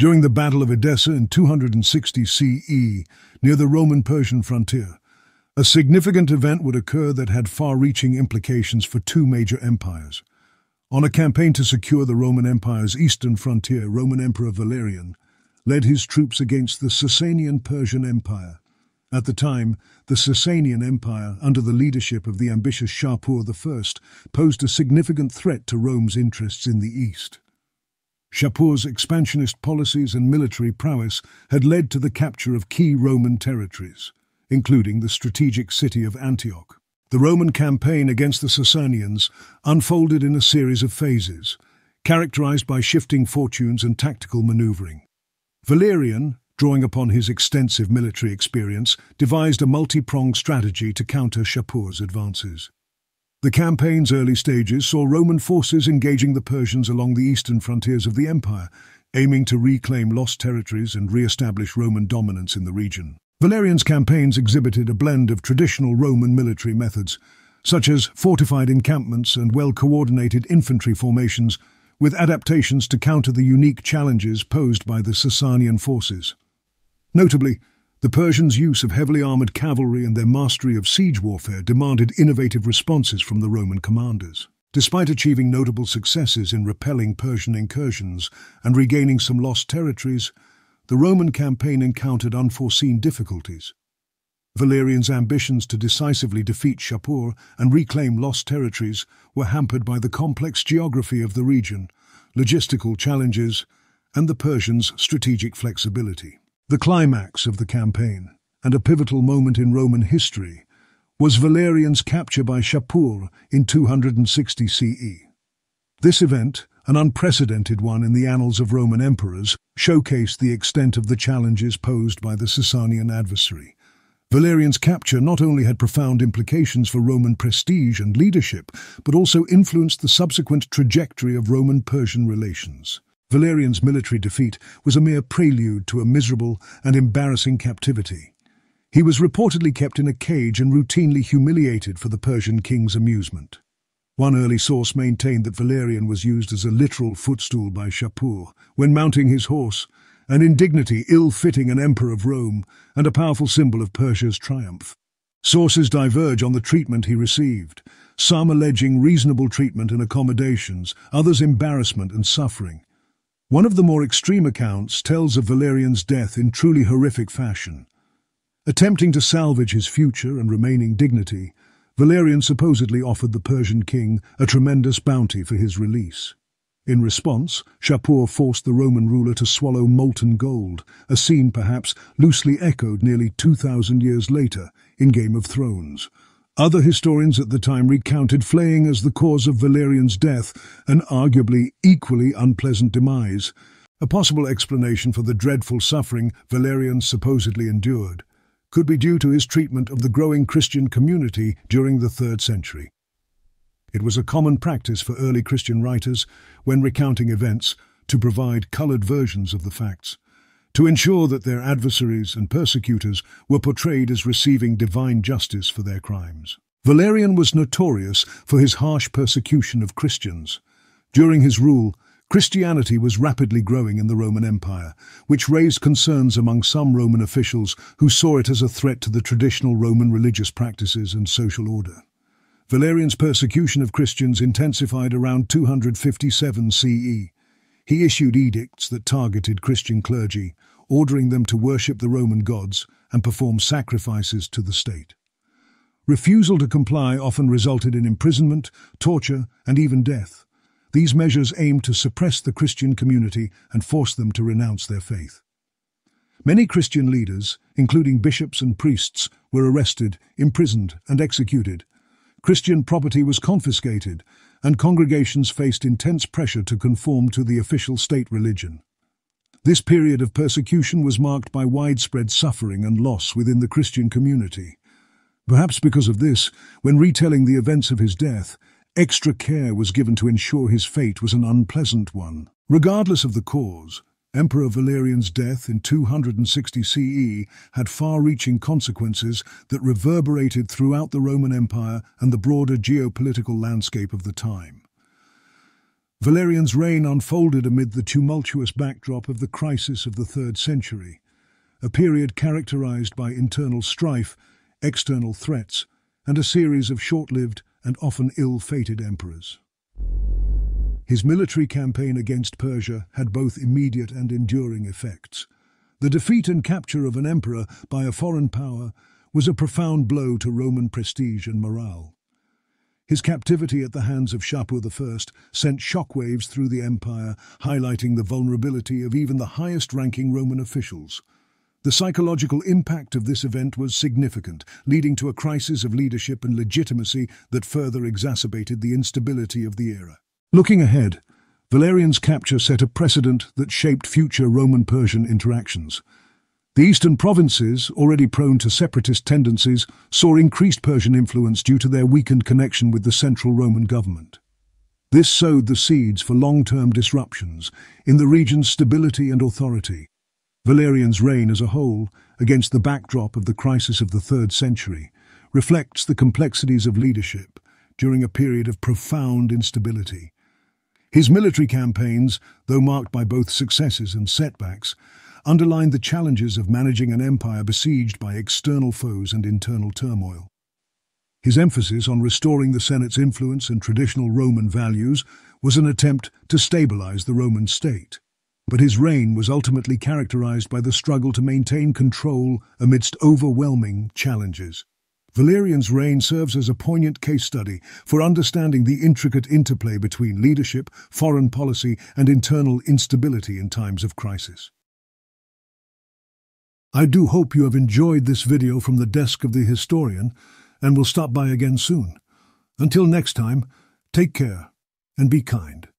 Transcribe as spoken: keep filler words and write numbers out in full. during the Battle of Edessa in two hundred sixty C E, near the Roman-Persian frontier. A significant event would occur that had far-reaching implications for two major empires. On a campaign to secure the Roman Empire's eastern frontier, Roman Emperor Valerian led his troops against the Sasanian Persian Empire. At the time, the Sasanian Empire, under the leadership of the ambitious Shapur the First, posed a significant threat to Rome's interests in the east. Shapur's expansionist policies and military prowess had led to the capture of key Roman territories, including the strategic city of Antioch. The Roman campaign against the Sasanians unfolded in a series of phases, characterized by shifting fortunes and tactical maneuvering. Valerian, drawing upon his extensive military experience, devised a multi-pronged strategy to counter Shapur's advances. The campaign's early stages saw Roman forces engaging the Persians along the eastern frontiers of the empire, aiming to reclaim lost territories and re-establish Roman dominance in the region. Valerian's campaigns exhibited a blend of traditional Roman military methods, such as fortified encampments and well-coordinated infantry formations, with adaptations to counter the unique challenges posed by the Sasanian forces. Notably, the Persians' use of heavily armored cavalry and their mastery of siege warfare demanded innovative responses from the Roman commanders. Despite achieving notable successes in repelling Persian incursions and regaining some lost territories, the Roman campaign encountered unforeseen difficulties. Valerian's ambitions to decisively defeat Shapur and reclaim lost territories were hampered by the complex geography of the region, logistical challenges, and the Persians' strategic flexibility. The climax of the campaign, and a pivotal moment in Roman history, was Valerian's capture by Shapur in two hundred sixty C E. This event, an unprecedented one in the annals of Roman emperors, showcased the extent of the challenges posed by the Sasanian adversary. Valerian's capture not only had profound implications for Roman prestige and leadership, but also influenced the subsequent trajectory of Roman-Persian relations. Valerian's military defeat was a mere prelude to a miserable and embarrassing captivity. He was reportedly kept in a cage and routinely humiliated for the Persian king's amusement. One early source maintained that Valerian was used as a literal footstool by Shapur when mounting his horse, an indignity ill-fitting an emperor of Rome and a powerful symbol of Persia's triumph. Sources diverge on the treatment he received, some alleging reasonable treatment and accommodations, others embarrassment and suffering. One of the more extreme accounts tells of Valerian's death in truly horrific fashion. Attempting to salvage his future and remaining dignity, Valerian supposedly offered the Persian king a tremendous bounty for his release. In response, Shapur forced the Roman ruler to swallow molten gold, a scene perhaps loosely echoed nearly two thousand years later in Game of Thrones. Other historians at the time recounted flaying as the cause of Valerian's death, an arguably equally unpleasant demise, a possible explanation for the dreadful suffering Valerian supposedly endured could be due to his treatment of the growing Christian community during the third century. It was a common practice for early Christian writers, when recounting events, to provide colored versions of the facts, to ensure that their adversaries and persecutors were portrayed as receiving divine justice for their crimes. Valerian was notorious for his harsh persecution of Christians. During his rule, Christianity was rapidly growing in the Roman Empire, which raised concerns among some Roman officials who saw it as a threat to the traditional Roman religious practices and social order. Valerian's persecution of Christians intensified around two hundred fifty-seven C E. He issued edicts that targeted Christian clergy, ordering them to worship the Roman gods and perform sacrifices to the state. Refusal to comply often resulted in imprisonment, torture, and even death. These measures aimed to suppress the Christian community and force them to renounce their faith. Many Christian leaders, including bishops and priests, were arrested, imprisoned, and executed. Christian property was confiscated, and congregations faced intense pressure to conform to the official state religion. This period of persecution was marked by widespread suffering and loss within the Christian community. Perhaps because of this, when retelling the events of his death, extra care was given to ensure his fate was an unpleasant one. Regardless of the cause, Emperor Valerian's death in two hundred sixty C E had far-reaching consequences that reverberated throughout the Roman Empire and the broader geopolitical landscape of the time. Valerian's reign unfolded amid the tumultuous backdrop of the crisis of the third century, a period characterized by internal strife, external threats, and a series of short-lived and often ill-fated emperors. His military campaign against Persia had both immediate and enduring effects. The defeat and capture of an emperor by a foreign power was a profound blow to Roman prestige and morale. His captivity at the hands of Shapur the First sent shockwaves through the empire, highlighting the vulnerability of even the highest-ranking Roman officials. The psychological impact of this event was significant, leading to a crisis of leadership and legitimacy that further exacerbated the instability of the era. Looking ahead, Valerian's capture set a precedent that shaped future Roman-Persian interactions. The eastern provinces, already prone to separatist tendencies, saw increased Persian influence due to their weakened connection with the central Roman government. This sowed the seeds for long-term disruptions in the region's stability and authority. Valerian's reign as a whole, against the backdrop of the crisis of the third century, reflects the complexities of leadership during a period of profound instability. His military campaigns, though marked by both successes and setbacks, underlined the challenges of managing an empire besieged by external foes and internal turmoil. His emphasis on restoring the Senate's influence and traditional Roman values was an attempt to stabilize the Roman state, but his reign was ultimately characterized by the struggle to maintain control amidst overwhelming challenges. Valerian's reign serves as a poignant case study for understanding the intricate interplay between leadership, foreign policy, and internal instability in times of crisis. I do hope you have enjoyed this video from the desk of the historian, and will stop by again soon. Until next time, take care and be kind.